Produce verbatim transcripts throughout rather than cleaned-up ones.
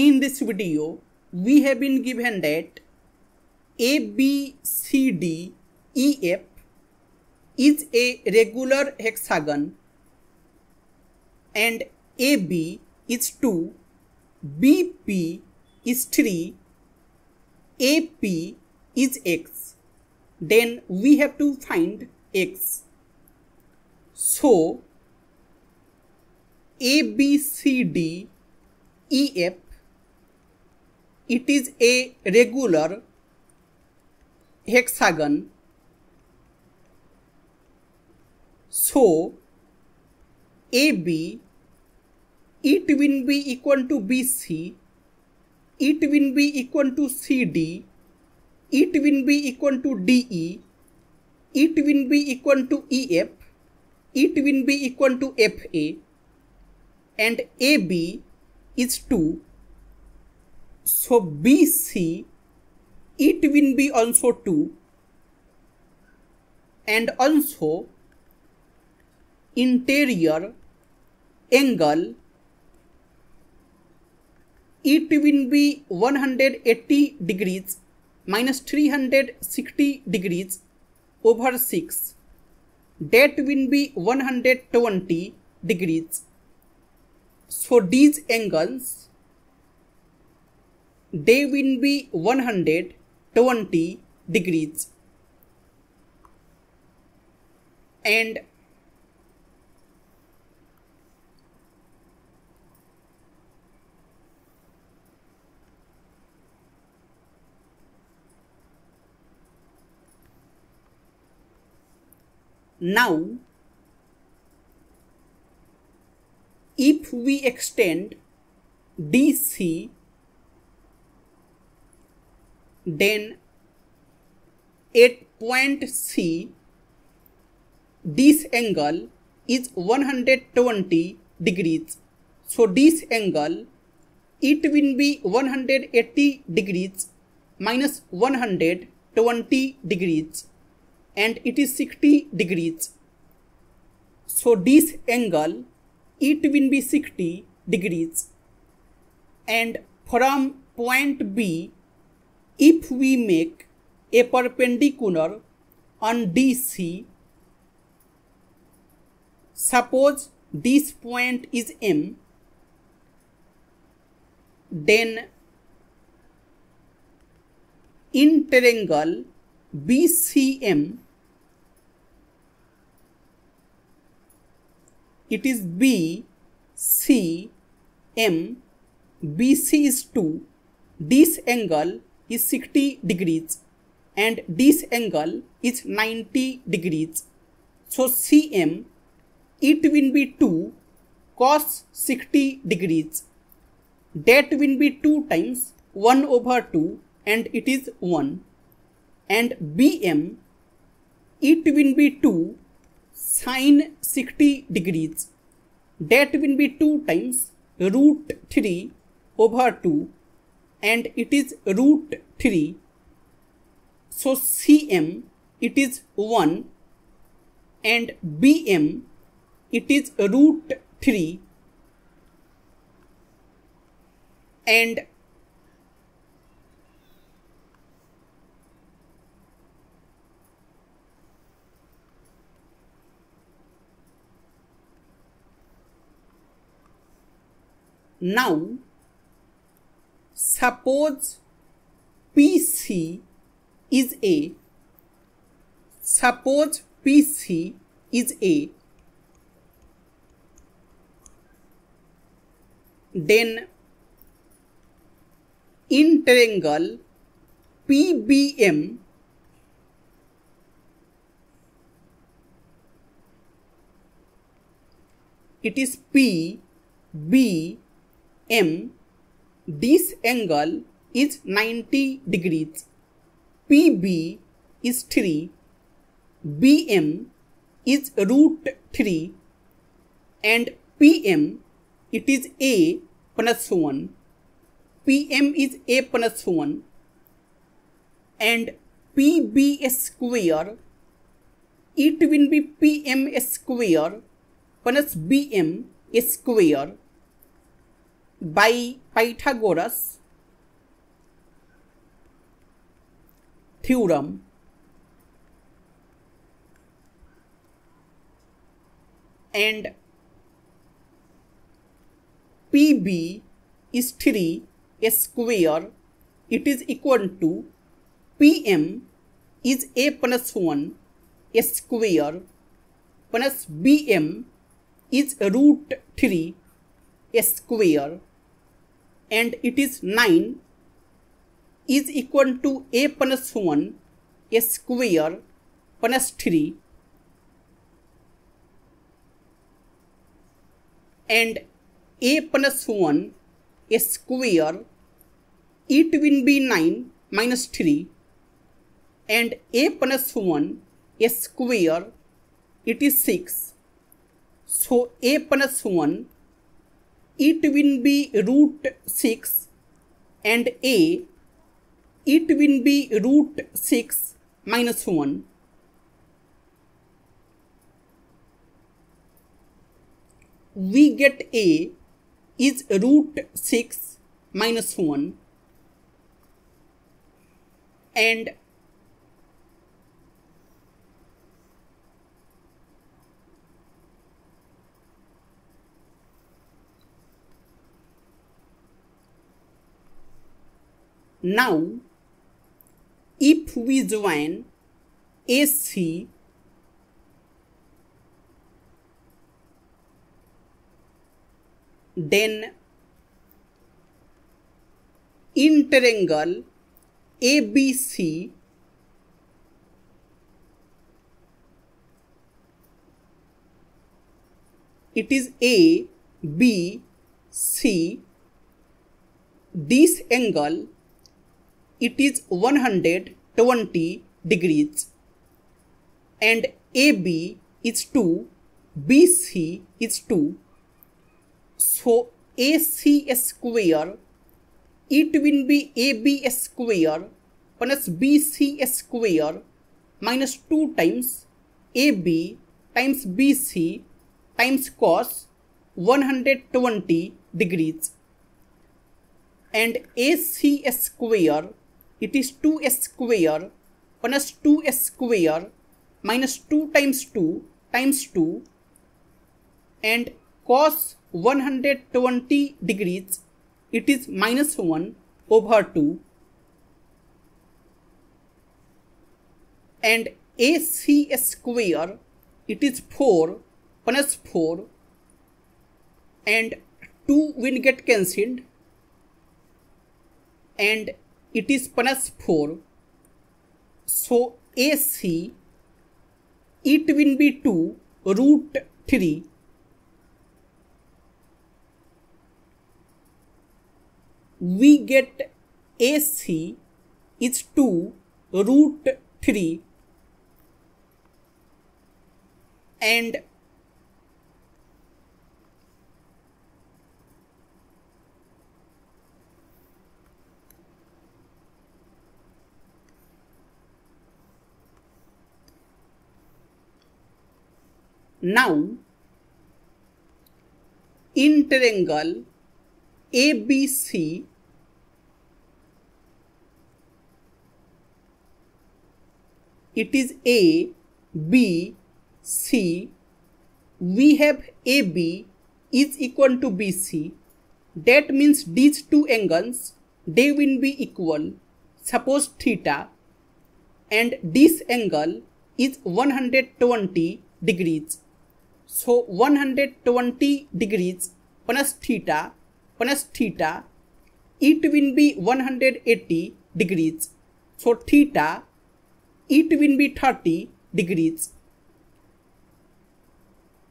In this video, we have been given that A, B, C, D, E, F is a regular hexagon and A B is two, B P is three, A P is X. Then we have to find X. So, A B C D E F, it is a regular hexagon. So, A B, it will be equal to B C, it will be equal to C D, it will be equal to D E, it will be equal to E F, it will be equal to F A, and A B is two. So B C, it will be also two, and also interior angle, it will be one hundred eighty degrees minus three hundred sixty degrees over six. That will be one hundred twenty degrees. So these angles, they will be one hundred twenty degrees. And now, if we extend D C, then at point C, this angle is one hundred twenty degrees. So this angle, it will be one hundred eighty degrees minus one hundred twenty degrees, and it is sixty degrees. So this angle, it will be sixty degrees. And from point B, if we make a perpendicular on D C, suppose this point is M, then in triangle B C M, it is B C M, B C is two, this angle is sixty degrees and this angle is ninety degrees. So C M, it will be two cos sixty degrees. That will be two times one over two, and it is one. And B M, it will be two sin sixty degrees. That will be two times root three over two, and it is root three. So C M, it is one, and B M, it is root three. And now, suppose P C is A, suppose P C is A, then in triangle P B M, it is P B M, this angle is ninety degrees. P B is three, B M is root three, and P M, it is A plus one. P M is A plus one, and P B square, it will be P M square plus B M square. by Pythagoras theorem, and P B is three a square, it is equal to P M is a plus one a square plus B M is root three a square, and it is nine is equal to a plus one a square plus three, and a plus one a square, it will be nine minus three, and a plus one a square, it is six. So a plus one, it will be root six, and a, it will be root six minus one. We get a is root six minus one, and now if we join A C then in triangle A B C it is A B C, this angle it is one hundred twenty degrees, and A B is two, B C is two. So A C square, it will be A B square plus B C square minus two times A B times B C times cos one hundred twenty degrees, and A C square, it is two square plus two square minus two times two times two, and cos one hundred twenty degrees, it is minus one over two, and A C square, it is four plus four, and two will get cancelled, and it is plus four. So A C, it will be two root three, we get A C is two root three, and now in triangle A B C it is A, B, C, we have A B is equal to B C, that means these two angles they will be equal, suppose theta, and this angle is one hundred twenty degrees. So one hundred twenty degrees plus theta plus theta, it will be one hundred eighty degrees. So theta, it will be thirty degrees.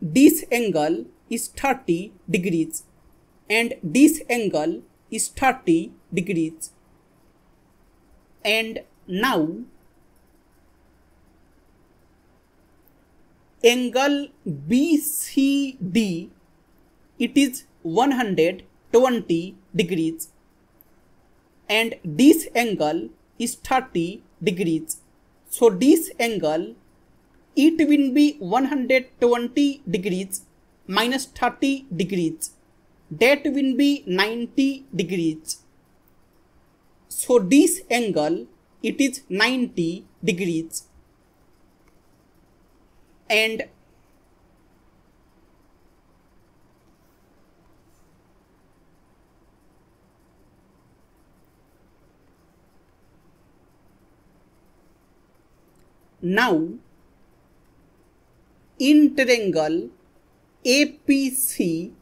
This angle is thirty degrees, and this angle is thirty degrees. And now angle B C D, it is one hundred twenty degrees, and this angle is thirty degrees. So this angle, it will be one hundred twenty degrees minus thirty degrees, that will be ninety degrees. So this angle, it is ninety degrees. And now, in triangle A P C,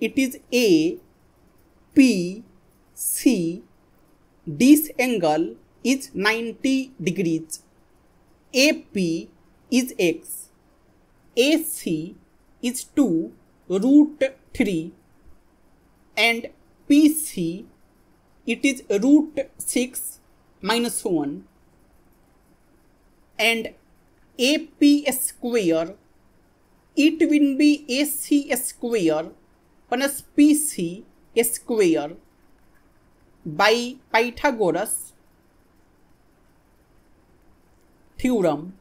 it is A P C, this angle is ninety degrees. A P is x, A C is two root three, and P C it is root six minus one, and A P square, it will be A C square plus P C square by Pythagoras theorem,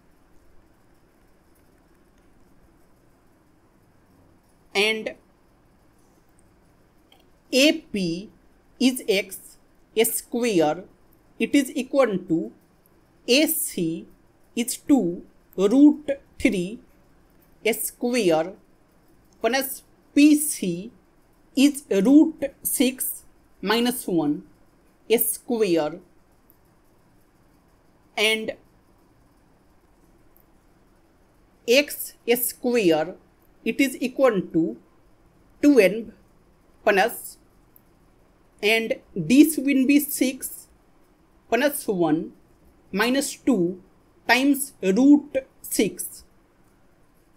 and A P is x square, it is equal to A C is two root three square plus P C is root six minus one square, and x square, it is equal to twelve plus, and this will be six plus one minus two times root six,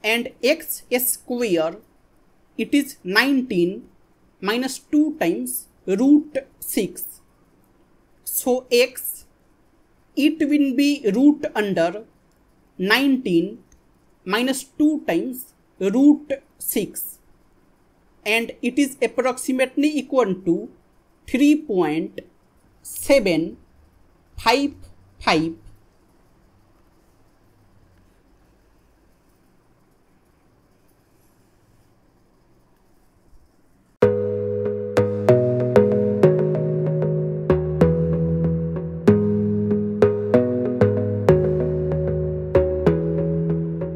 and x square, it is nineteen minus two times root six. So x, it will be root under nineteen minus two times root six, and it is approximately equal to three point seven five five